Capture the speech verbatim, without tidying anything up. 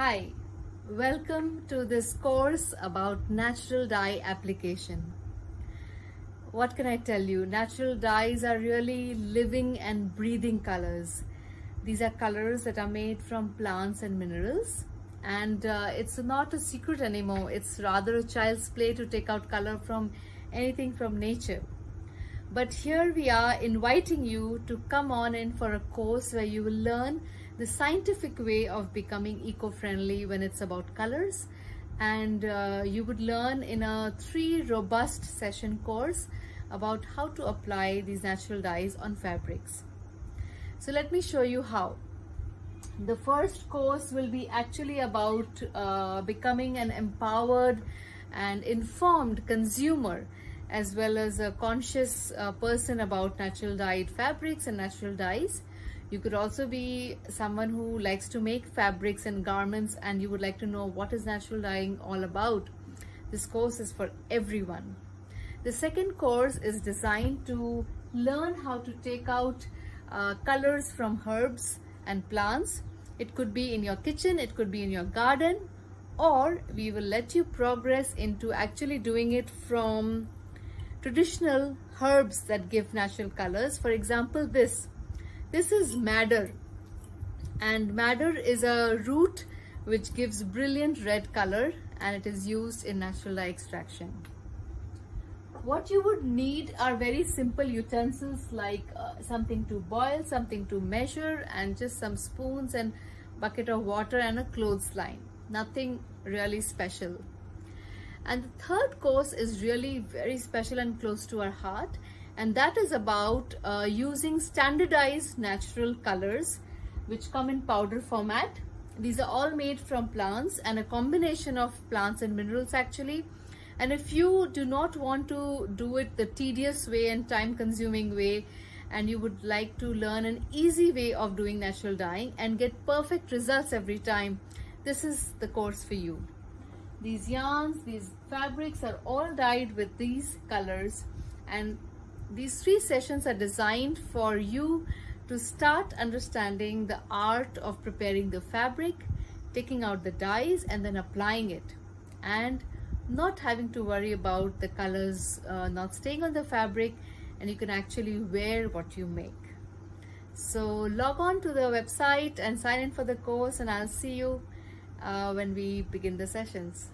Hi, welcome to this course about natural dye application. What can I tell you? Natural dyes are really living and breathing colors. These are colors that are made from plants and minerals, and uh, it's not a secret anymore. It's rather a child's play to take out color from anything from nature. But here we are inviting you to come on in for a course where you will learn the scientific way of becoming eco-friendly when it's about colors, and uh, you would learn in a three robust session course about how to apply these natural dyes on fabrics. So let me show you how. The first course will be actually about uh, becoming an empowered and informed consumer, as well as a conscious uh, person about natural dyed fabrics and natural dyes. You could also be someone who likes to make fabrics and garments, and you would like to know what is natural dyeing all about. This course is for everyone. The second course is designed to learn how to take out uh, colors from herbs and plants. It could be in your kitchen, it could be in your garden, or we will let you progress into actually doing it from traditional herbs that give natural colors. For example, this. This is madder, and madder is a root which gives brilliant red color, and it is used in natural dye extraction. What you would need are very simple utensils like uh, something to boil, something to measure, and just some spoons and bucket of water and a clothesline. Nothing really special. And the third course is really very special and close to our heart. And that is about uh, using standardized natural colors which come in powder format. These are all made from plants and a combination of plants and minerals actually. And if you do not want to do it the tedious way and time consuming way, and you would like to learn an easy way of doing natural dyeing and get perfect results every time, this is the course for you. These yarns, these fabrics are all dyed with these colors, and these three sessions are designed for you to start understanding the art of preparing the fabric, taking out the dyes and then applying it, and not having to worry about the colors uh, not staying on the fabric, and you can actually wear what you make. So log on to the website and sign in for the course, and I'll see you uh, when we begin the sessions.